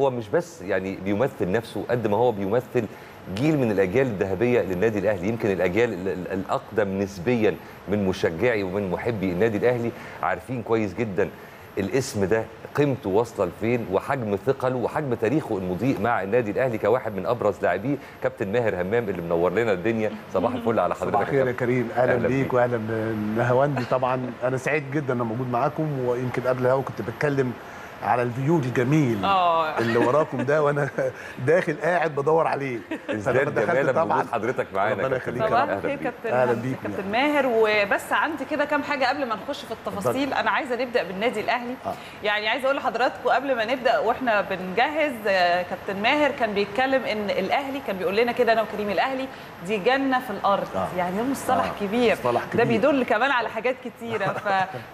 هو مش بس يعني بيمثل نفسه قد ما هو بيمثل جيل من الاجيال الذهبيه للنادي الاهلي، يمكن الاجيال الاقدم نسبيا من مشجعي ومن محبي النادي الاهلي عارفين كويس جدا الاسم ده قيمته واصله لفين وحجم ثقله وحجم تاريخه المضيء مع النادي الاهلي كواحد من ابرز لاعبيه، كابتن ماهر همام اللي منور لنا الدنيا. صباح الفل على حضرتك. صباح الخير يا كريم، اهلا بيك واهلا بالنهاوندي. طبعا انا سعيد جدا ان موجود معاكم، ويمكن قبل هوا كنت بتكلم على الفيو الجميل اللي وراكم ده وانا داخل قاعد بدور عليه. ازاي جماله بوجود حضرتك معانا. ربنا يخليك. صباح الخير كابتن ماهر. وبس عندي كده كام حاجه قبل ما نخش في التفاصيل. انا عايزه نبدا بالنادي الاهلي. يعني عايزه اقول لحضراتكم قبل ما نبدا واحنا بنجهز، كابتن ماهر كان بيتكلم ان الاهلي كان بيقول لنا كده انا وكريم، الاهلي دي جنه في الارض. يعني ده مصطلح كبير، ده بيدل كمان على حاجات كتيره.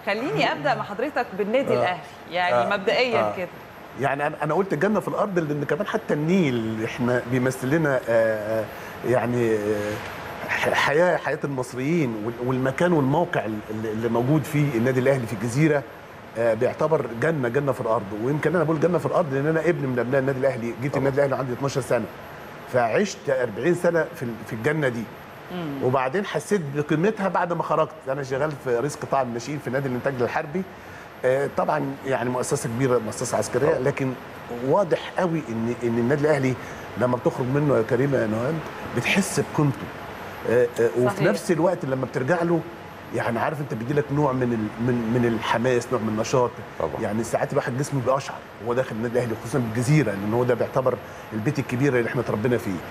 فخليني ابدا مع حضرتك بالنادي الاهلي. يعني مبدئيا كده يعني انا قلت الجنه في الارض، لان كمان حتى النيل احنا بيمثل لنا يعني حياه المصريين، والمكان والموقع اللي موجود فيه النادي الاهلي في الجزيره بيعتبر جنه في الارض. ويمكن انا بقول جنه في الارض لان انا ابن من ابناء النادي الاهلي، جيت النادي الاهلي عندي 12 سنه، فعشت 40 سنه في الجنه دي. وبعدين حسيت بقيمتها بعد ما خرجت. انا شغال في رزق قطاع الناشئين في نادي الانتاج الحربي، طبعا يعني مؤسسه كبيره، مؤسسه عسكريه، لكن واضح قوي ان النادي الاهلي لما بتخرج منه يا كريم يا نهاند بتحس بقيمته. وفي نفس الوقت لما بترجع له يعني عارف انت بيجي لك نوع من الحماس، نوع من النشاط. يعني ساعات الواحد جسمه بيقشعر وهو داخل النادي الاهلي، خصوصا بالجزيره، لان هو ده بيعتبر البيت الكبير اللي احنا اتربينا فيه.